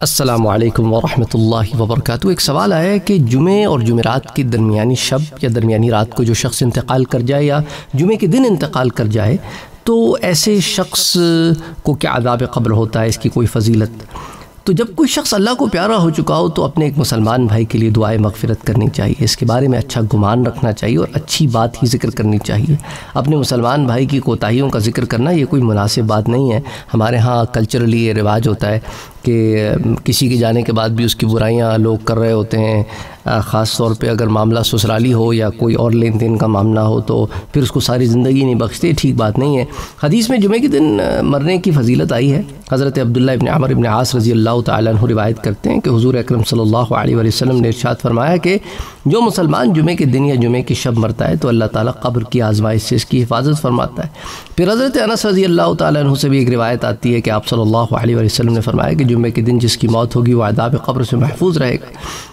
अस्सलामुअलैकुम वरहमतुल्लाहि वबरकातुह। एक सवाल आया है कि जुमे और जुमेरात की दरमियानी शब या दरमियानी रात को जो शख्स इंतकाल कर जाए या जुमे के दिन इंतकाल कर जाए तो ऐसे शख्स को क्या अज़ाब कब्र होता है, इसकी कोई फजीलत? तो जब कोई शख्स अल्लाह को प्यारा हो चुका हो तो अपने एक मुसलमान भाई के लिए दुआए मगफिरत करनी चाहिए, इसके बारे में अच्छा गुमान रखना चाहिए और अच्छी बात ही ज़िक्र करनी चाहिए। अपने मुसलमान भाई की कोताहियों का ज़िक्र करना ये कोई मुनासिब बात नहीं है। हमारे यहाँ कल्चरली ये रिवाज होता है कि किसी के जाने के बाद भी उसकी बुराइयाँ लोग कर रहे होते हैं, ख़ास तौर पे अगर मामला ससुराली हो या कोई और लेन देन का मामला हो तो फिर उसको सारी ज़िंदगी नहीं बख्शते, ठीक बात नहीं है। हदीस में जुमे के दिन मरने की फजीलत आई है। हज़रत अब्दुल्लाह इब्न आमर इब्न आस रज़ी अल्लाह तआला अन्हु रिवायत करते हैं कि हुज़ूर अकरम सल्लल्लाहु अलैहि वसल्लम ने इरशाद फरमाया कि जो मुसलमान जुमे के दिन या जुमे की शब मरता है तो अल्लाह ताला कब्र की आजमाइश से इसकी हिफाजत फरमाता है। फिर हज़रत अनस रज़ी अल्लाह तआला अन्हु से भी एक रिवायत आती है कि आप सल्लल्लाहु अलैहि वसल्लम ने फरमाया कि जुमे के दिन जिसकी मौत होगी वह अज़ाब कब्र से महफूज रहेगा।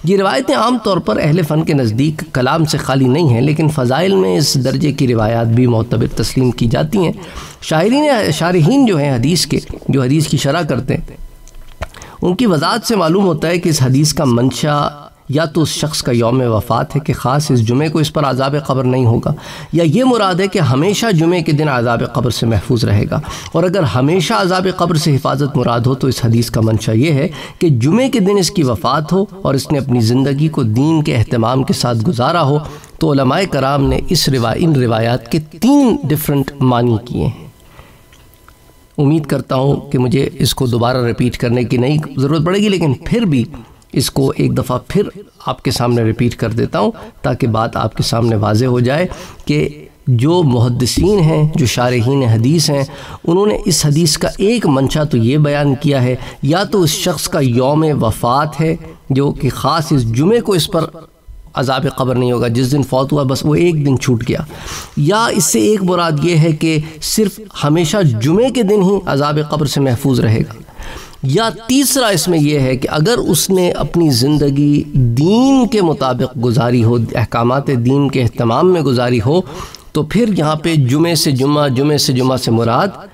ये रिवायतें आम तौर पर अहले फ़न के नज़दीक कलाम से खाली नहीं हैं, लेकिन फ़ज़ाइल में इस दर्जे की रिवायात भी मोतबर तस्लीम की जाती हैं। शारहीन जो हैं हदीस के, जो हदीस की शरह करते हैं, उनकी वजाहत से मालूम होता है कि इस हदीस का मंशा या तो उस शख्स का यौम वफ़ात है कि ख़ास इस जुमे को इस पर अज़ाब कब्र नहीं होगा, या ये मुराद है कि हमेशा जुमे के दिन अज़ाब कब्र से महफूज रहेगा। और अगर हमेशा अज़ाब कब्र से हिफाजत मुराद हो तो इस हदीस का मंशा ये है कि जुमे के दिन इसकी वफ़ात हो और इसने अपनी ज़िंदगी को दीन के अहतमाम के साथ गुजारा हो। तो उलमाए कराम ने इन रिवायात के 3 डिफरेंट मानी किए हैं। उम्मीद करता हूँ कि मुझे इसको दोबारा रिपीट करने की नहीं ज़रूरत पड़ेगी, लेकिन फिर भी इसको एक दफ़ा फिर आपके सामने रिपीट कर देता हूँ ताकि बात आपके सामने वाजे हो जाए कि जो मुहद्दिसीन हैं, जो शारहीन हदीस हैं, उन्होंने इस हदीस का एक मंशा तो ये बयान किया है या तो उस शख्स का यौम वफ़ात है जो कि ख़ास इस जुमे को इस पर अज़ाब कब्र नहीं होगा, जिस दिन फौत हुआ बस वो एक दिन छूट गया, या इससे एक मुराद ये है कि सिर्फ़ हमेशा जुमे के दिन ही अज़ाब कब्र से महफूज रहेगा, या तीसरा इसमें यह है कि अगर उसने अपनी ज़िंदगी दीन के मुताबिक गुजारी हो, अहकामात दीन के अहतमाम में गुजारी हो, तो फिर यहाँ पे जुमे से जुमा से मुराद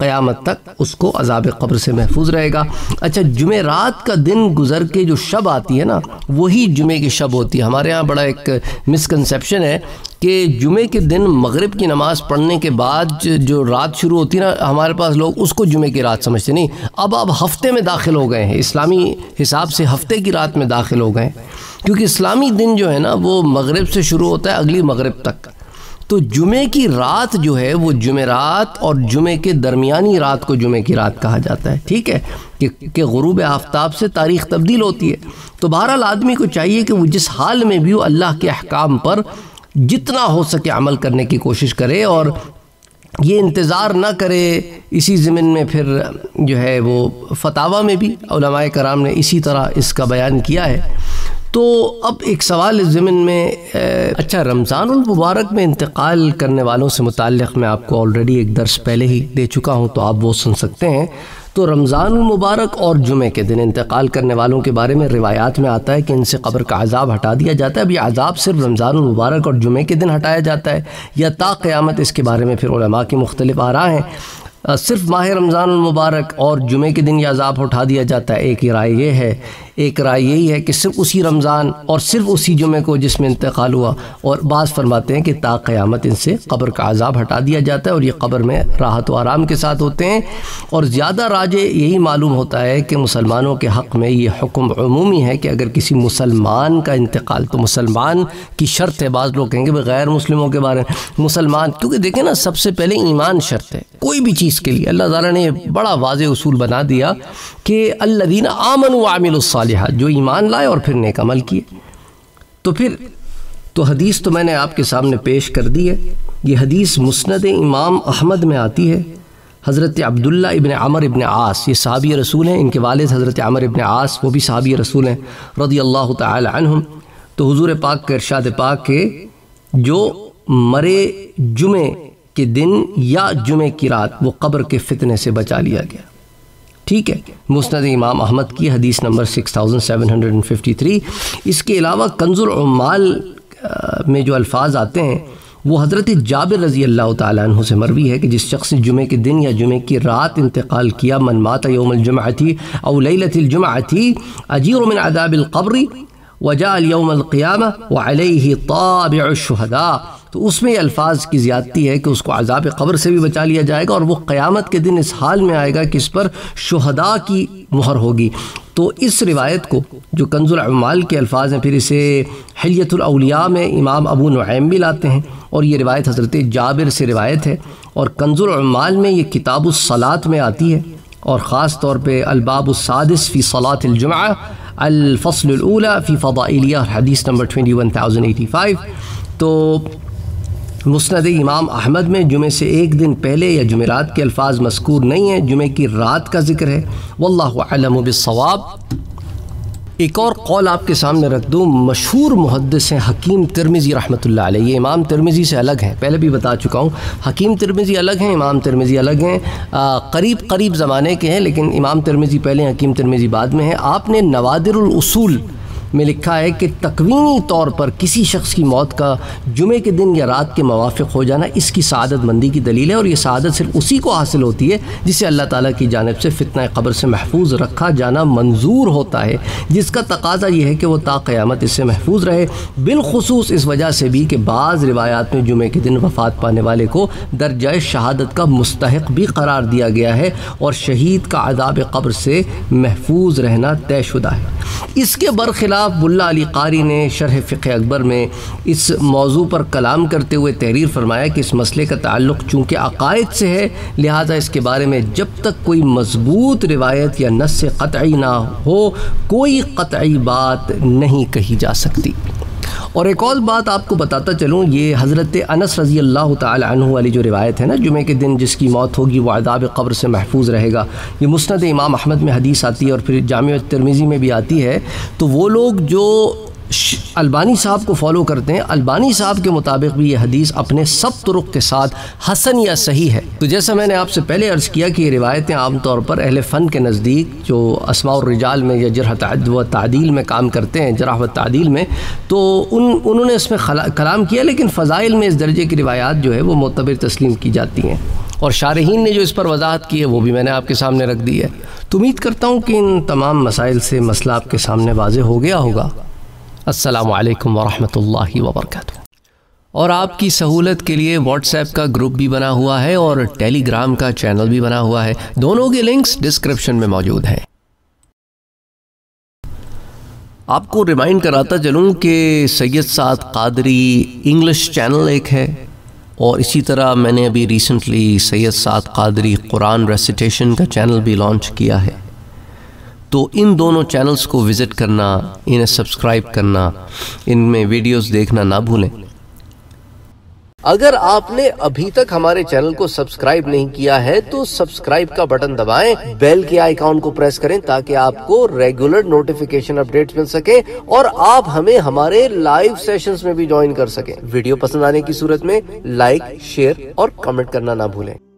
क़यामत तक उसको अज़ाब कब्र से महफूज रहेगा। अच्छा, जुमे रात का दिन गुजर के जो शब आती है ना, वही जुमे की शब होती है। हमारे यहाँ बड़ा एक मिसकंसेप्शन है कि जुमे के दिन मगरिब की नमाज़ पढ़ने के बाद जो रात शुरू होती है ना, हमारे पास लोग उसको जुमे की रात समझते नहीं। अब आप हफ़्ते में दाखिल हो गए हैं, इस्लामी हिसाब से हफ़्ते की रात में दाखिल हो गए, क्योंकि इस्लामी दिन जो है ना वो मगरिब से शुरू होता है अगली मगरिब तक। तो जुमे की रात जो है वो जुमे रात और जुमे के दरमियानी रात को जुमे की रात कहा जाता है, ठीक है, कि गुरूब आफ्ताब से तारीख़ तब्दील होती है। तो बहरहाल आदमी को चाहिए कि वो जिस हाल में भी हो अल्लाह के अहकाम पर जितना हो सके अमल करने की कोशिश करे और ये इंतज़ार ना करे। इसी ज़मीन में फिर जो है वो फतावा में भी उलमाए कराम ने इसी तरह इसका बयान किया है। तो अब एक सवाल इस ज़मीन में, अच्छा, रमज़ानुल मुबारक में इंतकाल करने वालों से मुताल्लिक़ मैं आपको ऑलरेडी एक दर्स पहले ही दे चुका हूँ, तो आप वो सुन सकते हैं। तो रमज़ानुल मुबारक और जुमे के दिन इंतकाल करने वालों के बारे में रिवायात में आता है कि इनसे कब्र का अज़ाब हटा दिया जाता है। अब ये अज़ाब सिर्फ रमज़ानुल मुबारक और जुमे के दिन हटाया जाता है या ता क़यामत? इसके बारे में फिर उलमा की मुख्तलिफ़ आरा हैं। सिर्फ़ माह रमज़ानुल मुबारक और जुमे के दिन यह अज़ाब उठा दिया जाता है, एक राय ये है। एक राय यही है कि सिर्फ़ उसी रमज़ान और सिर्फ़ उसी जुमे को जिसमें इंतकाल हुआ, और बाज़ फरमाते हैं कि ता क़यामत इनसे कब्र का अज़ाब हटा दिया जाता है और ये कब्र में राहत व आराम के साथ होते हैं। और ज़्यादा राजे यही मालूम होता है कि मुसलमानों के हक़ में ये हुक्म अमूमी है कि अगर किसी मुसलमान का इंतकाल, तो मुसलमान की शर्त है, बाज़ लोग कहेंगे भाई गैर मुस्लिमों के बारे में मुसलमान, क्योंकि देखें ना सबसे पहले ईमान शर्त है कोई भी चीज़ के लिए। अल्लाह ताला ने बड़ा वाज़ेह उसूल बना दिया कि अल्लज़ीना आमनू व अमिलुस सालिहात, जो ईमान लाए और फिर नेक अमल किए। तो फिर तो हदीस तो मैंने आपके सामने पेश कर दी है। ये हदीस मुस्नद इमाम अहमद में आती है। हज़रत अब्दुल्ला इब्न आमर इब्न आस, ये सहाबी रसूल हैं, इनके वालिद हज़रत आमर इब्न आस वो भी सहाबी रसूल हैं रदियल्लाहु तआला अन्हुम। तो हुज़ूर पाक के इरशाद पाक के जो मरे जुमे के दिन या जुमे की रात, वो कब्र के फितने से बचा लिया गया। ठीक है, मुस्नद इमाम अहमद की हदीस नंबर 6753। इसके अलावा कंजुल उम्माल में जो अल्फाज आते हैं वो हज़रत जाबिर रज़ी अल्लाह तआला अन्हु से मरवी है कि जिस शख्स ने जुमे के दिन या जुमे की रात इंतकाल किया, मन माता यौमुल जुमअती औ लैलतुल जुमअती अजीर मिन अज़ाबिल क़ब्र व जाअ यौमुल क़ियामह व अलैहि ताबिउ शुहदा, तो उसमें अल्फाज की ज़्यादती है कि उसको अज़ाब क़ब्र से भी बचा लिया जाएगा और वो क़यामत के दिन इस हाल में आएगा कि इस पर शुहदा की मुहर होगी। तो इस रिवायत को जो कंजुल अमाल के अल्फाज हैं, फिर इसे हिल्यतुल औलिया में इमाम अबू नुएम भी लाते हैं और ये रिवायत हज़रत जाबिर से रिवायत है और कंजुल अमाल में ये किताबुस सलात में आती है और ख़ास तौर पर अलबाबुस सादिस फ़ी सलातिल जुमआ अल-फ़स्लुल ऊला फ़ी फ़दाइलिया हदीस नंबर 21085। तो मुस्नद इमाम अहमद में जुमे से एक दिन पहले या जुमेरात के अल्फाज मस्कूर नहीं हैं, जुमे की रात का जिक्र है। वल्लाहु अअलम बिस्सवाब। एक और कौल आपके सामने रख दूँ, मशहूर मुहद्दिस हैं हकीम तिरमिज़ी रहमतुल्लाह अलैह, ये इमाम तिरमिज़ी से अलग हैं, पहले भी बता चुका हूँ, हकीम तिरमिज़ी अलग हैं, इमाम तिरमिज़ी अलग हैं, करीब करीब ज़माने के हैं, लेकिन इमाम तिरमिज़ी पहले, हकीम तिरमिज़ी बाद में हैं। आपने नवादिरुल उसूल में लिखा है कि तकवीनी तौर पर किसी शख्स की मौत का जुमे के दिन या रात के मुवाफिक हो जाना इसकी सआदत मंदी की दलील है और ये सआदत सिर्फ उसी को हासिल होती है जिसे अल्लाह ताला की जानिब से फितना क़ब्र से महफूज रखा जाना मंजूर होता है, जिसका तकाजा ये है कि वह ता क़यामत इससे महफूज रहे, बिलखसूस इस वजह से भी कि बाज़ रिवायात में जुमे के दिन वफ़ात पाने वाले को दर्जा शहादत का मुस्तहिक भी करार दिया गया है और शहीद का अज़ाब क़ब्र से महफूज रहना तयशुदा है। इसके बरखिलाफ बुल्ला अली कारी ने शरह फ़िक़्ह अकबर में इस मौजू पर कलाम करते हुए तहरीर फरमाया कि इस मसले का ताल्लुक़ चूँकि अक़ायद से है, लिहाजा इसके बारे में जब तक कोई मजबूत रिवायत या नस्स क़तई ना हो कोई क़तई बात नहीं कही जा सकती। और एक और बात आपको बताता चलूँ, ये हज़रत अनस रज़ी अल्लाह तआला अन्हु वाली जो रिवायत है ना, जुमे के दिन जिसकी मौत होगी वह अज़ाब क़ब्र से महफूज रहेगा, ये मुस्नद इमाम अहमद में हदीस आती है और फिर जामिअ तिरमिज़ी में भी आती है। तो वो लोग जो अल्बानी साहब को फॉलो करते हैं, अल्बानी साहब के मुताबिक भी ये हदीस अपने सब तुरुक़ के साथ हसन या सही है। तो जैसा मैंने आपसे पहले अर्ज़ किया कि ये रिवायतें आमतौर पर अहल फ़न के नज़दीक जो अस्मा और रिजाल में या जरह व तादील में काम करते हैं, जरह व तादील में, तो उन्होंने इसमें कलाम किया, लेकिन फ़ज़ाइल में इस दर्जे की रिवायात जो है वो मोतबर तस्लीम की जाती हैं और शारहीन ने जो इस पर वजाहत की है वो भी मैंने आपके सामने रख दी है। तो उम्मीद करता हूँ कि इन तमाम मसाइल से मसला आपके सामने वाज़ेह हो गया होगा। अस्सलामु अलैकुम वरहमतुल्लाहि वबरकातुह। और आपकी सहूलत के लिए व्हाट्सएप का ग्रुप भी बना हुआ है और टेलीग्राम का चैनल भी बना हुआ है, दोनों के लिंक्स डिस्क्रिप्शन में मौजूद हैं। आपको रिमाइंड कराता चलूँ कि सैयद साद कादरी इंग्लिश चैनल एक है और इसी तरह मैंने अभी रिसेंटली सैयद साद कादरी कुरान रेसिटेशन का चैनल भी लॉन्च किया है। तो इन दोनों चैनल्स को विज़िट करना, इन्हें सब्सक्राइब करना, इनमें वीडियोस देखना ना भूलें। अगर आपने अभी तक हमारे चैनल को सब्सक्राइब नहीं किया है तो सब्सक्राइब का बटन दबाएं, बेल के आइकॉन को प्रेस करें ताकि आपको रेगुलर नोटिफिकेशन अपडेट्स मिल सके और आप हमें हमारे लाइव सेशंस में भी ज्वाइन कर सकें। वीडियो पसंद आने की सूरत में लाइक, शेयर और कमेंट करना ना भूलें।